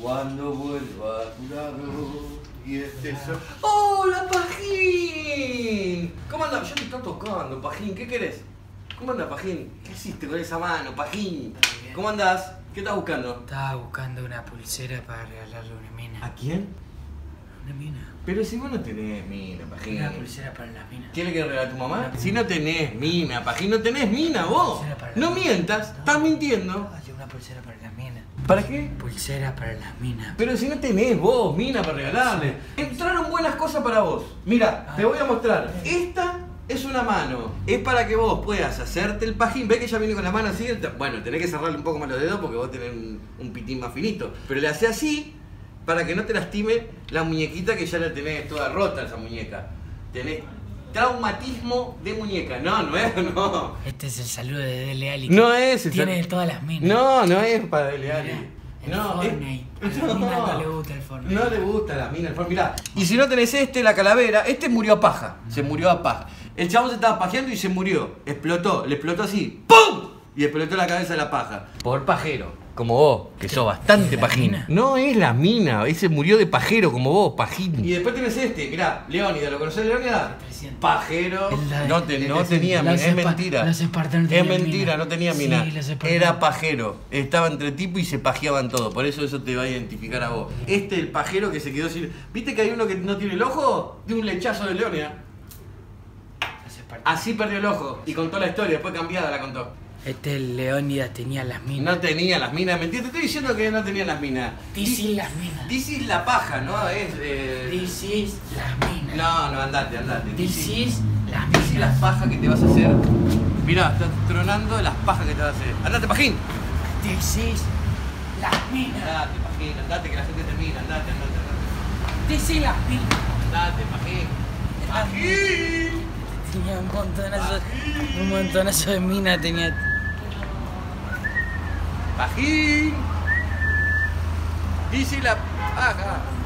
Cuando vuelva a tu lado y estés... ¡Hola, Pajín! ¿Cómo anda? Yo te estoy tocando, Pajín. ¿Qué querés? ¿Cómo anda, Pajín? ¿Qué hiciste con esa mano, Pajín? ¿Cómo andás? ¿Qué estás buscando? Estaba buscando una pulsera para regalarle a una mina. ¿A quién? Una mina. Pero si vos no tenés mina, Pajín. Una pulsera para las minas. ¿Tienes que regalar a tu mamá? Si no tenés mina, Pajín, no tenés mina, vos. No mientas, estás mintiendo. Una pulsera para las minas. ¿Para qué? Pulsera para las minas. Pero si no tenés vos mina para regalarle. Entraron buenas cosas para vos. Mira, te voy a mostrar. Esta es una mano. Es para que vos puedas hacerte el pajín. ¿Ves que ya viene con la mano así? Bueno, tenés que cerrarle un poco más los dedos porque vos tenés un pitín más finito. Pero le hacés así para que no te lastime la muñequita, que ya la tenés toda rota esa muñeca. Tenés traumatismo de muñeca. No, no es, no. Este es el saludo de Dele Ali. No es. Tiene de todas las minas. No, no es para Dele Ali. No, Fortnite. No le gusta el Fortnite. No le gusta las minas el Fortnite. Mirá, y si no tenés la calavera, murió a paja. Se murió a paja. El chabón se estaba pajeando y se murió. Explotó, le explotó así. ¡Pum! Y explotó la cabeza de la paja. Por pajero. Como vos, que sos bastante pajina. No es la mina, ese murió de pajero como vos, pajín. Y después tenés mirá, Leónida, ¿lo conocés, Leónida? Pajero, no tenía mina, es mentira. Los espartanos tenían mina. Es mentira, no tenía mina. Era pajero, estaba entre tipo y se pajeaban todos, por eso te va a identificar a vos. El pajero que se quedó sin... ¿Viste que hay uno que no tiene el ojo? De un lechazo de Leónida. Así perdió el ojo y contó la historia, después cambiada la contó. Leónidas tenía las minas. No tenía las minas, mentira, te estoy diciendo que no tenía las minas. Dices las minas. Dices la paja, ¿no? Dices las minas. No, no, andate. Dices las minas. Dices las pajas que te vas a hacer. Mirá, estás tronando las pajas que te vas a hacer. Andate, pajín. Dices las minas. Andate, pajín, andate, que la gente termina. Andate. Dices las minas. Andate, pajín. Pajín. Tenía un montonazo de mina, tenía. Pajín. Dice la paja.